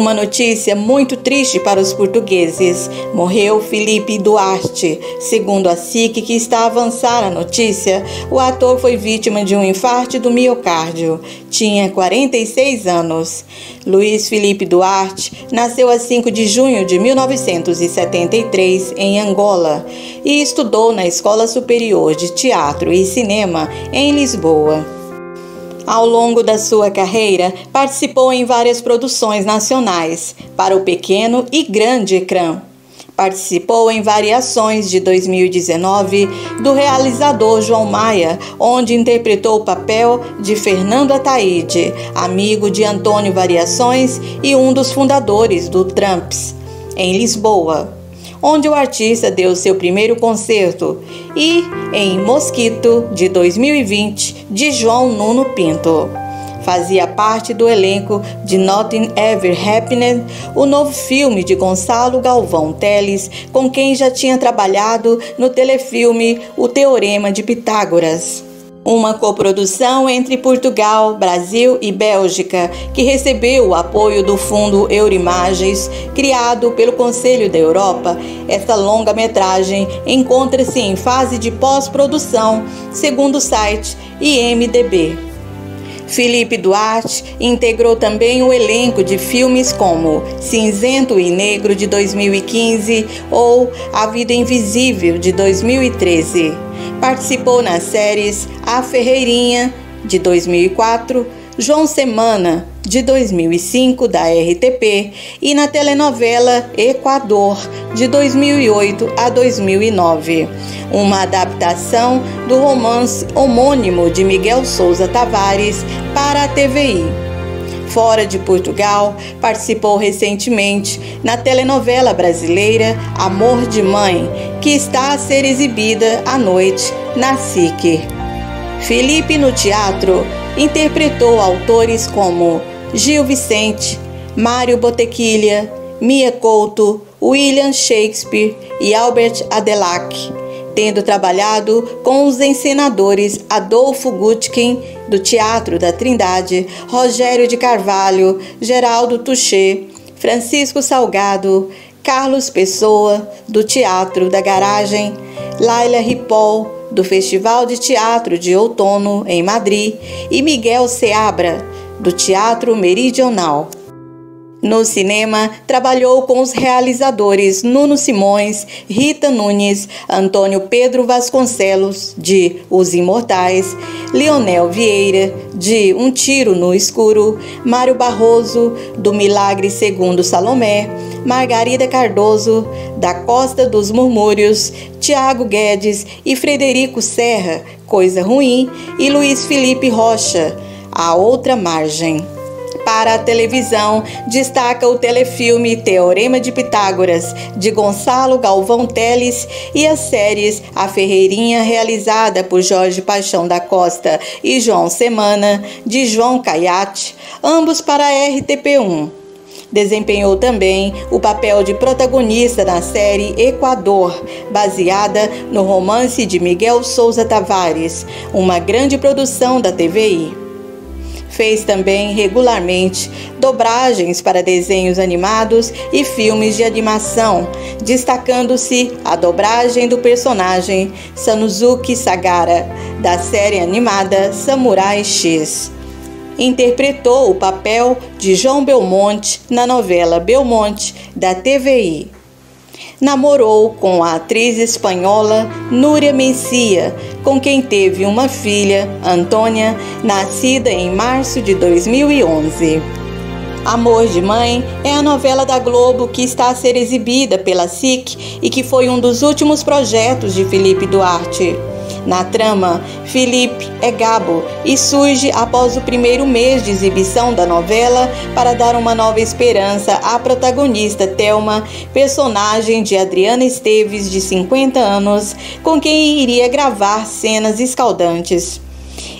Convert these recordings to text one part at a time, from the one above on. Uma notícia muito triste para os portugueses. Morreu Filipe Duarte. Segundo a SIC, que está a avançar a notícia, o ator foi vítima de um infarto do miocárdio. Tinha 46 anos. Luiz Filipe Duarte nasceu a 5 de junho de 1973 em Angola e estudou na Escola Superior de Teatro e Cinema em Lisboa. Ao longo da sua carreira, participou em várias produções nacionais, para o pequeno e grande ecrã. Participou em Variações de 2019, do realizador João Maia, onde interpretou o papel de Fernando Ataíde, amigo de Antônio Variações e um dos fundadores do Tramps, em Lisboa, onde o artista deu seu primeiro concerto, e em Mosquito, de 2020, de João Nuno Pinto. Fazia parte do elenco de Nothing Ever Happened, o novo filme de Gonçalo Galvão Teles, com quem já tinha trabalhado no telefilme O Teorema de Pitágoras. Uma coprodução entre Portugal, Brasil e Bélgica, que recebeu o apoio do Fundo Euroimagens, criado pelo Conselho da Europa. Esta longa-metragem encontra-se em fase de pós-produção, segundo o site IMDb. Filipe Duarte integrou também o elenco de filmes como Cinzento e Negro, de 2015, ou A Vida Invisível, de 2013. Participou nas séries A Ferreirinha, de 2004, João Semana, de 2005, da RTP, e na telenovela Equador, de 2008 a 2009, uma adaptação do romance homônimo de Miguel Sousa Tavares para a TVI. Fora de Portugal, participou recentemente na telenovela brasileira Amor de Mãe, que está a ser exibida à noite na SIC. Filipe no teatro interpretou autores como Gil Vicente, Mário Botequilha, Mia Couto, William Shakespeare e Albert Adelaque, tendo trabalhado com os encenadores Adolfo Gutkin, do Teatro da Trindade, Rogério de Carvalho, Geraldo Tuchê, Francisco Salgado, Carlos Pessoa, do Teatro da Garagem, Laila Ripoll, do Festival de Teatro de Outono, em Madrid, e Miguel Seabra, do Teatro Meridional. No cinema, trabalhou com os realizadores Nuno Simões, Rita Nunes, Antônio Pedro Vasconcelos, de Os Imortais, Leonel Vieira, de Um Tiro no Escuro, Mário Barroso, do Milagre Segundo Salomé, Margarida Cardoso, da Costa dos Murmúrios, Tiago Guedes e Frederico Serra, Coisa Ruim, e Luiz Felipe Rocha, A Outra Margem. Para a televisão, destaca o telefilme Teorema de Pitágoras, de Gonçalo Galvão Teles, e as séries A Ferreirinha, realizada por Jorge Paixão da Costa, e João Semana, de João Caiate, ambos para a RTP1. Desempenhou também o papel de protagonista na série Equador, baseada no romance de Miguel Sousa Tavares, uma grande produção da TVI. Fez também regularmente dobragens para desenhos animados e filmes de animação, destacando-se a dobragem do personagem Sanusuke Sagara, da série animada Samurai X. Interpretou o papel de João Belmonte na novela Belmonte, da TVI. Namorou com a atriz espanhola Núria Mencia, com quem teve uma filha, Antônia, nascida em março de 2011. Amor de Mãe é a novela da Globo que está a ser exibida pela SIC e que foi um dos últimos projetos de Filipe Duarte. Na trama, Filipe é Gabo e surge após o primeiro mês de exibição da novela para dar uma nova esperança à protagonista Thelma, personagem de Adriana Esteves, de 50 anos, com quem iria gravar cenas escaldantes.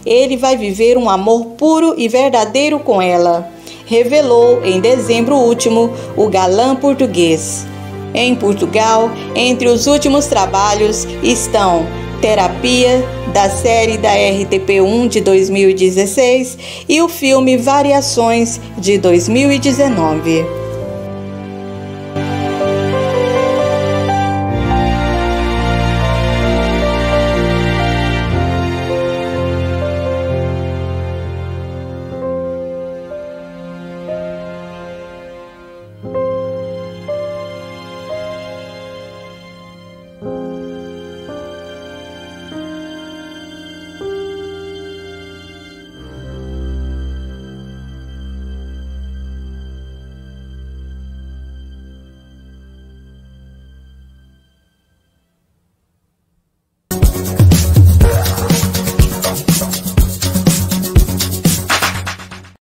Ele vai viver um amor puro e verdadeiro com ela, revelou em dezembro último o galã português. Em Portugal, entre os últimos trabalhos estão Terapia, da série da RTP1 de 2016, e o filme Variações, de 2019.